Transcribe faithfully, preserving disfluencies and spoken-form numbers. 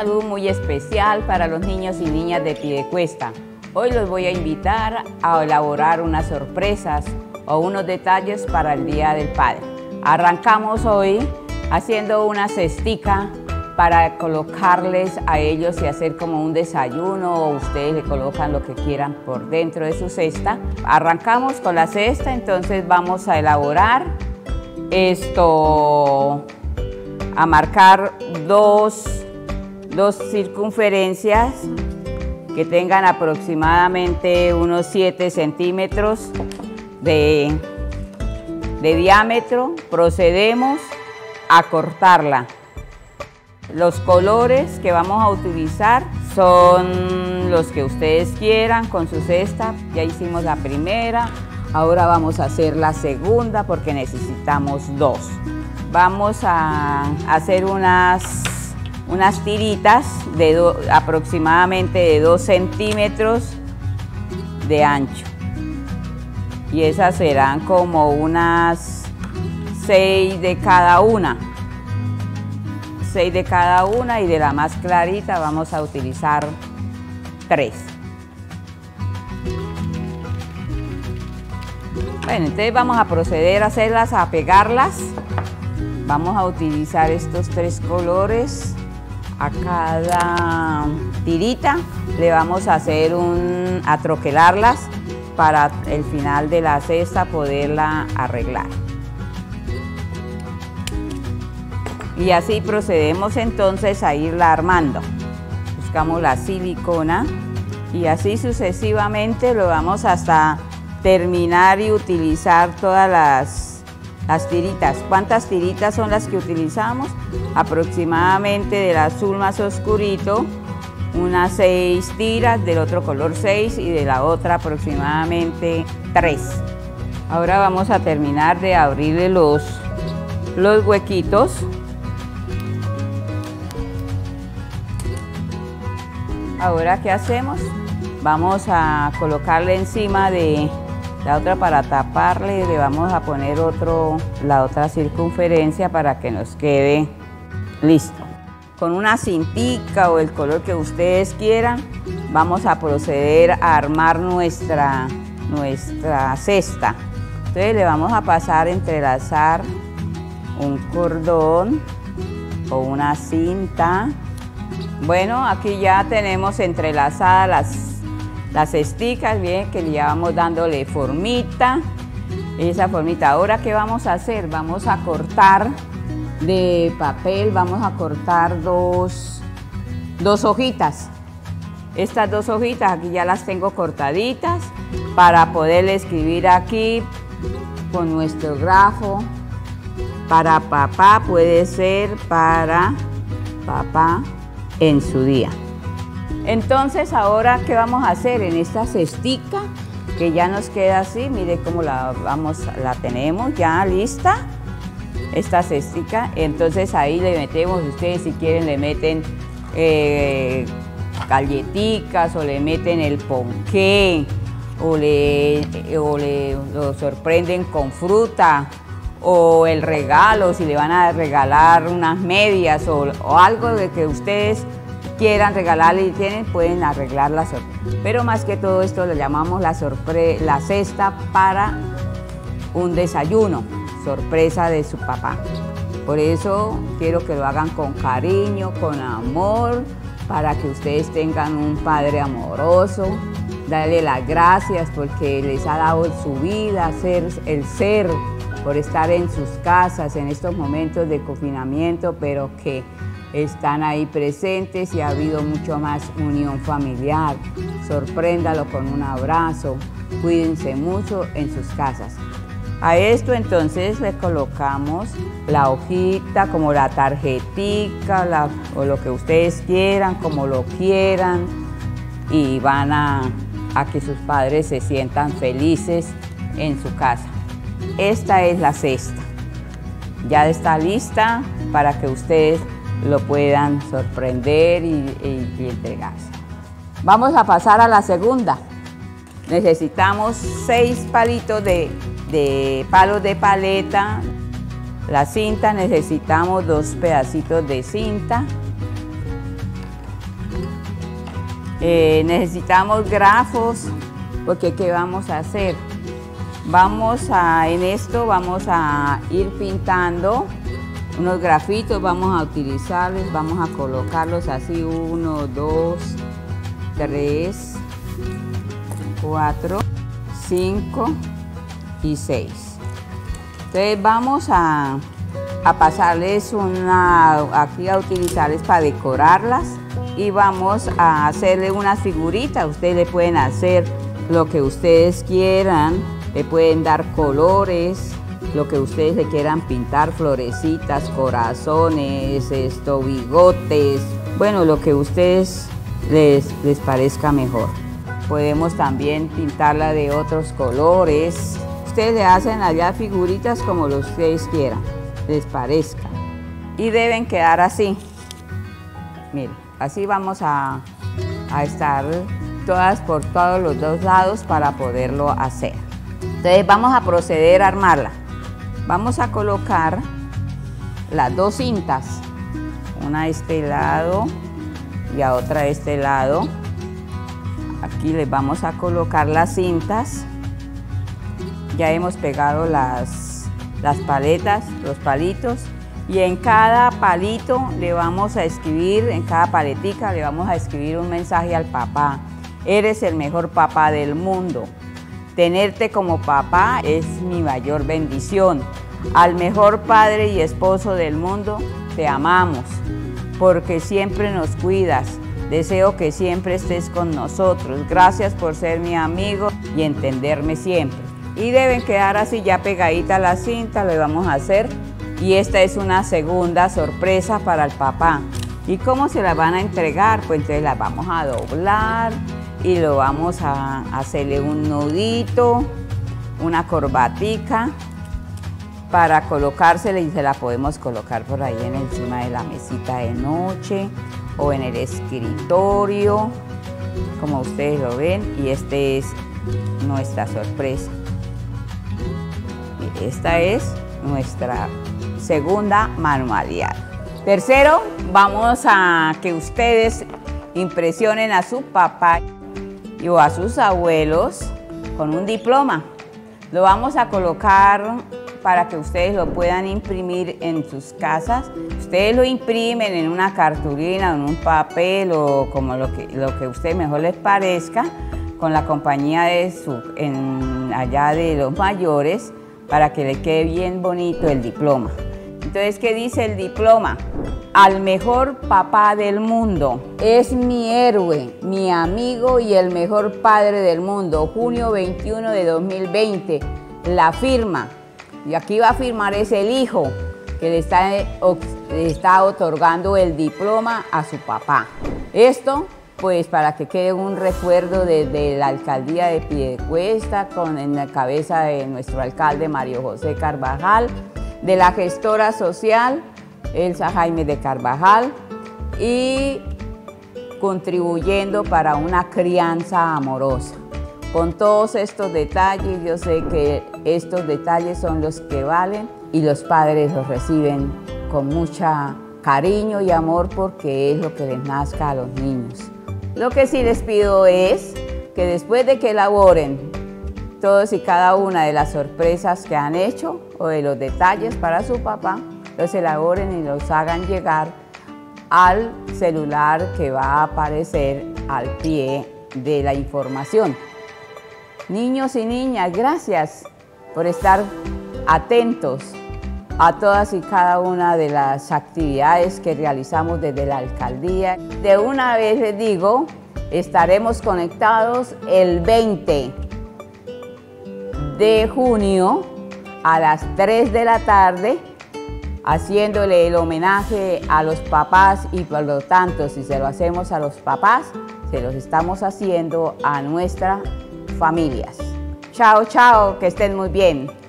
saludo muy especial para los niños y niñas de Piedecuesta. Hoy los voy a invitar a elaborar unas sorpresas o unos detalles para el Día del Padre. Arrancamos hoy haciendo una cestica para colocarles a ellos y hacer como un desayuno, o ustedes le colocan lo que quieran por dentro de su cesta. Arrancamos con la cesta, entonces vamos a elaborar esto, a marcar dos, dos circunferencias que tengan aproximadamente unos siete centímetros de, de diámetro. Procedemos a cortarla. Los colores que vamos a utilizar son los que ustedes quieran con su cesta. Ya hicimos la primera, ahora vamos a hacer la segunda porque necesitamos dos. Vamos a hacer unas, unas tiritas de do, aproximadamente de dos centímetros de ancho. Y esas serán como unas seis de cada una. seis de cada una, y de la más clarita vamos a utilizar tres. Bueno, entonces vamos a proceder a hacerlas, a pegarlas. Vamos a utilizar estos tres colores. A cada tirita le vamos a hacer un, a troquelarlas para el final de la cesta poderla arreglar. Y así procedemos entonces a irla armando. Buscamos la silicona y así sucesivamente lo vamos hasta terminar y utilizar todas las, las tiritas. ¿Cuántas tiritas son las que utilizamos? Aproximadamente del azul más oscurito, unas seis tiras, del otro color seis y de la otra aproximadamente tres. Ahora vamos a terminar de abrirle los, los huequitos. Ahora, ¿qué hacemos? Vamos a colocarle encima de la otra para taparle, le vamos a poner otro, la otra circunferencia para que nos quede listo. Con una cintica o el color que ustedes quieran, vamos a proceder a armar nuestra, nuestra cesta. Entonces le vamos a pasar a entrelazar un cordón o una cinta. Bueno, aquí ya tenemos entrelazadas las, las cesticas, bien, que ya vamos dándole formita, esa formita. Ahora, ¿qué vamos a hacer? Vamos a cortar de papel, vamos a cortar dos, dos hojitas. Estas dos hojitas aquí ya las tengo cortaditas para poder escribir aquí con nuestro grafo. Para papá, puede ser para papá en su día. Entonces, ahora, ¿qué vamos a hacer? En esta cestica que ya nos queda así, mire cómo la vamos, la tenemos ya lista, esta cestica. Entonces ahí le metemos, ustedes si quieren le meten eh, galletitas, o le meten el ponqué, o le, o le lo sorprenden con fruta, o el regalo, si le van a regalar unas medias o, o algo de que ustedes quieran regalarle y tienen, pueden arreglar la sorpresa. Pero más que todo esto lo llamamos la, sorpre la cesta para un desayuno, sorpresa de su papá. Por eso quiero que lo hagan con cariño, con amor, para que ustedes tengan un padre amoroso. Darle las gracias porque les ha dado su vida, ser el ser, por estar en sus casas en estos momentos de confinamiento, pero que están ahí presentes y ha habido mucho más unión familiar. Sorpréndalo con un abrazo, cuídense mucho en sus casas. A esto entonces le colocamos la hojita, como la tarjetica, la, o lo que ustedes quieran, como lo quieran, y van a, a que sus padres se sientan felices en su casa. Esta es la cesta, ya está lista para que ustedes lo puedan sorprender y, y, y entregarse. Vamos a pasar a la segunda. Necesitamos seis palitos de, de palos de paleta. La cinta, necesitamos dos pedacitos de cinta. Eh, necesitamos grafos, porque ¿qué vamos a hacer? Vamos a, en esto vamos a ir pintando unos grafitos, vamos a utilizarlos, vamos a colocarlos así, uno, dos, tres, cuatro, cinco y seis. Entonces vamos a, a pasarles una, aquí a utilizarles para decorarlas, y vamos a hacerle unas figuritas. Ustedes le pueden hacer lo que ustedes quieran, le pueden dar colores, lo que ustedes le quieran pintar, florecitas, corazones, esto, bigotes, bueno, lo que ustedes les, les parezca mejor. Podemos también pintarla de otros colores. Ustedes le hacen allá figuritas como lo ustedes quieran, les parezca. Y deben quedar así. Miren, así vamos a, a estar todas por todos los dos lados para poderlo hacer. Entonces vamos a proceder a armarla. Vamos a colocar las dos cintas, una de este lado y a otra de este lado. Aquí les vamos a colocar las cintas. Ya hemos pegado las, las paletas, los palitos, y en cada palito le vamos a escribir, en cada paletica le vamos a escribir un mensaje al papá. Eres el mejor papá del mundo. Tenerte como papá es mi mayor bendición. Al mejor padre y esposo del mundo te amamos, porque siempre nos cuidas. Deseo que siempre estés con nosotros. Gracias por ser mi amigo y entenderme siempre. Y deben quedar así ya pegadita la cinta, lo vamos a hacer. Y esta es una segunda sorpresa para el papá. ¿Y cómo se la van a entregar? Pues entonces la vamos a doblar y lo vamos a hacerle un nudito, una corbatica para colocársela, y se la podemos colocar por ahí en encima de la mesita de noche o en el escritorio, como ustedes lo ven. Y esta es nuestra sorpresa. Esta es nuestra segunda manualidad. Tercero, vamos a que ustedes impresionen a su papá o a sus abuelos con un diploma. Lo vamos a colocar para que ustedes lo puedan imprimir en sus casas. Ustedes lo imprimen en una cartulina, en un papel, o como lo que, lo que a ustedes mejor les parezca, con la compañía de su, en, allá de los mayores, para que le quede bien bonito el diploma. Entonces, ¿qué dice el diploma? Al mejor papá del mundo. Es mi héroe, mi amigo y el mejor padre del mundo. junio veintiuno de dos mil veinte. La firma. Y aquí va a firmar es el hijo que le está, le está otorgando el diploma a su papá. Esto, pues, para que quede un recuerdo de, de la Alcaldía de Piedecuesta, con, en la cabeza de nuestro alcalde Mario José Carvajal, de la gestora social Elsa Jaimes de Carvajal, y contribuyendo para una crianza amorosa. Con todos estos detalles, yo sé que estos detalles son los que valen, y los padres los reciben con mucho cariño y amor, porque es lo que les nazca a los niños. Lo que sí les pido es que después de que elaboren todos y cada una de las sorpresas que han hecho o de los detalles para su papá, los elaboren y los hagan llegar al celular que va a aparecer al pie de la información. Niños y niñas, gracias por estar atentos a todas y cada una de las actividades que realizamos desde la alcaldía. De una vez les digo, estaremos conectados el veinte de junio a las tres de la tarde, haciéndole el homenaje a los papás, y por lo tanto, si se lo hacemos a los papás, se los estamos haciendo a nuestras familias. Chao, chao, que estén muy bien.